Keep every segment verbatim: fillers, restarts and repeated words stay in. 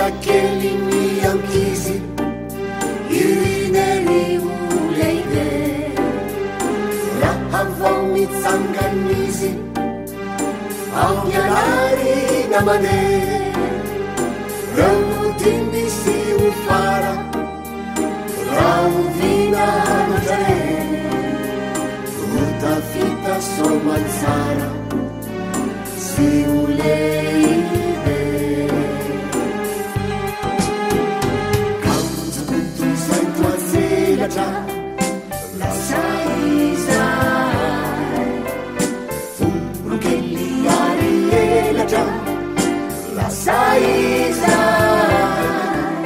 daquele mi ankisi Irineri uleide Rahavam mitsanganizi Aunyanari namane Ramu timbisi ufara Ramu vina nazare Ruta fita somanzara Si uleide La sai sai Furu che li ari la già La sai sai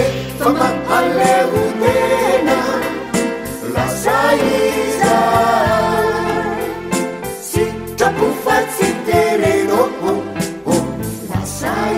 E fama alle udena La sai sai Si già buffa si terreno La sai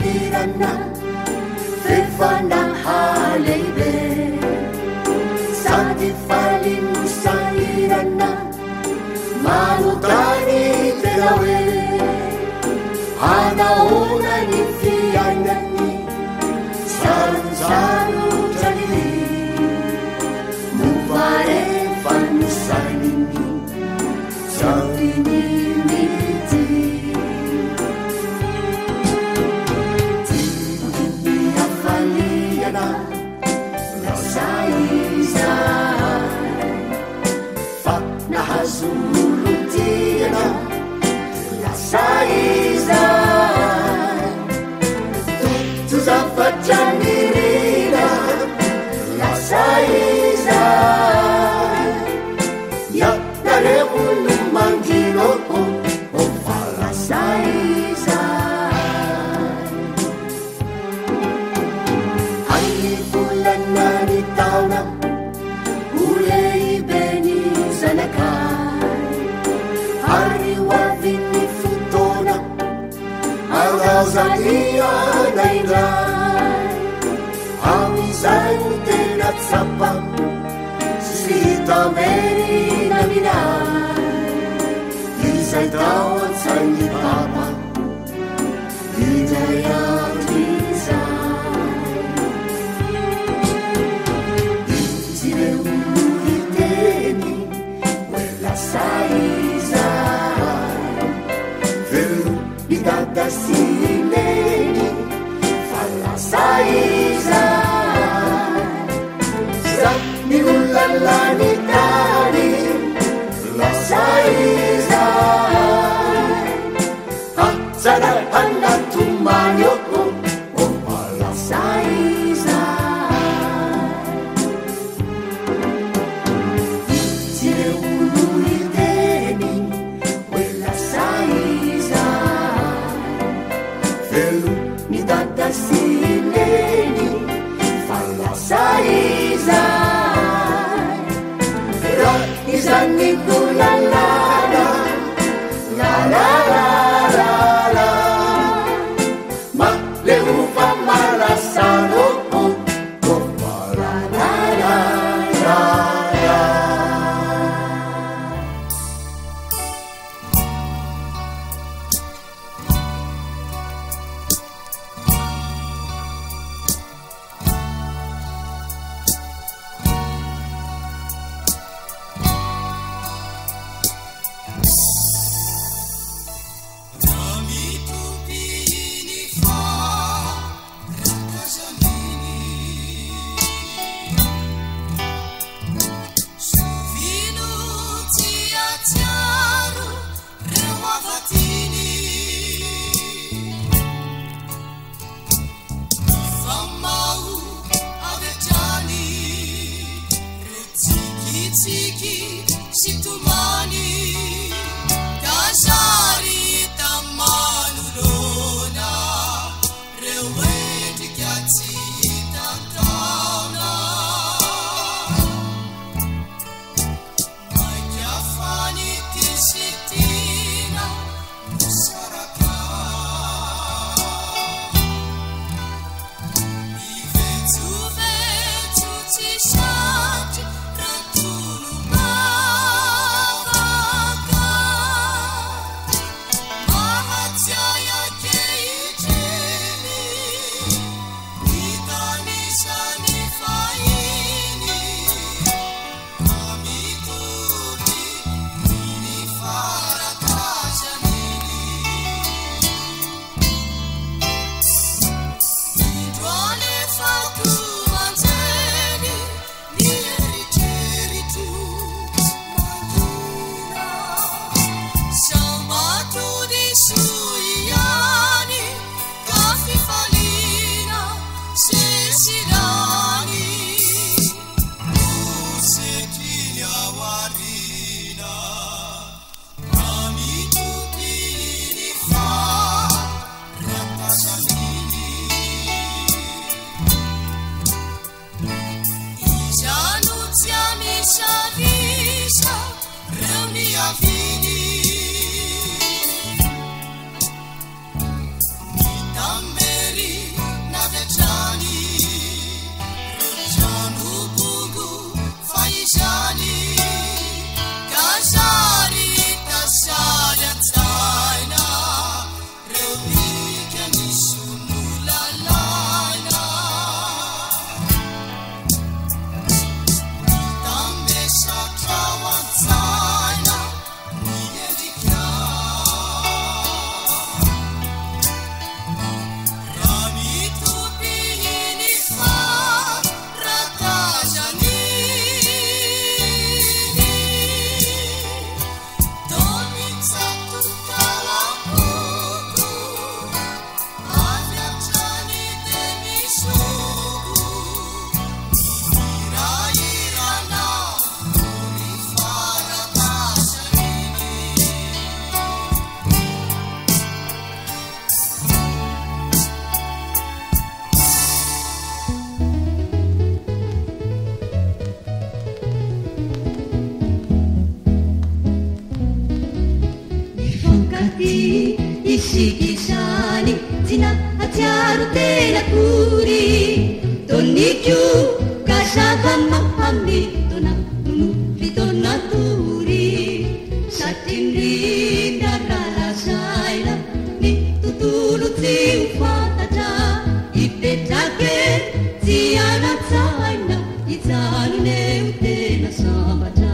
Mirana, Fefana Halebe, Sadi Fali Musairana, Malutani Telawe, Ana Ona Nifianani, Saruzaru Jali, Muvare Fanusanini, Savini. Zania naira, ami zaute natsapa, sita meri namina, izaitao zani papa, idaya tiza, izireu iteni, wela saiza, veru bidada si. Shut the door. ti ishiki shani jina hacharu tela kuri toniku kashava mahamni tona nu tona turi satini dakala shaila ni tutulu tiufata ipetake tiana tsaina itzanu ne utena sabata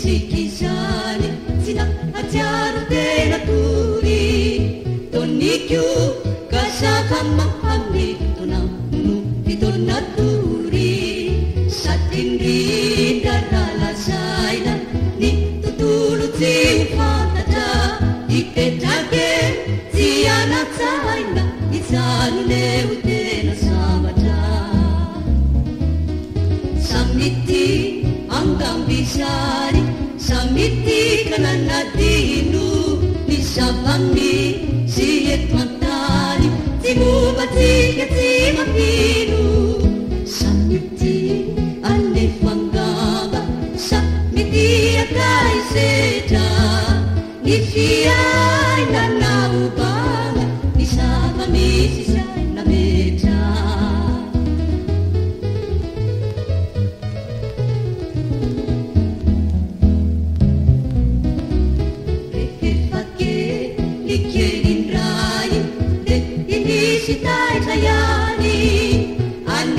Shikijani, sina hajaru tena turi, toniku kasaka mahami, tonanu pitona turi, satindi darala shaina, ni tutulu tiupata, ipetage tiana tsaina, izanu neu tena sabata, samiti angam bishari. Samiti kananatinu nisabami sietwantari timubati katimapinu samiti anefangaba samiti akaiseja nifiai nanaubanga nisabami sisai nameja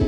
you.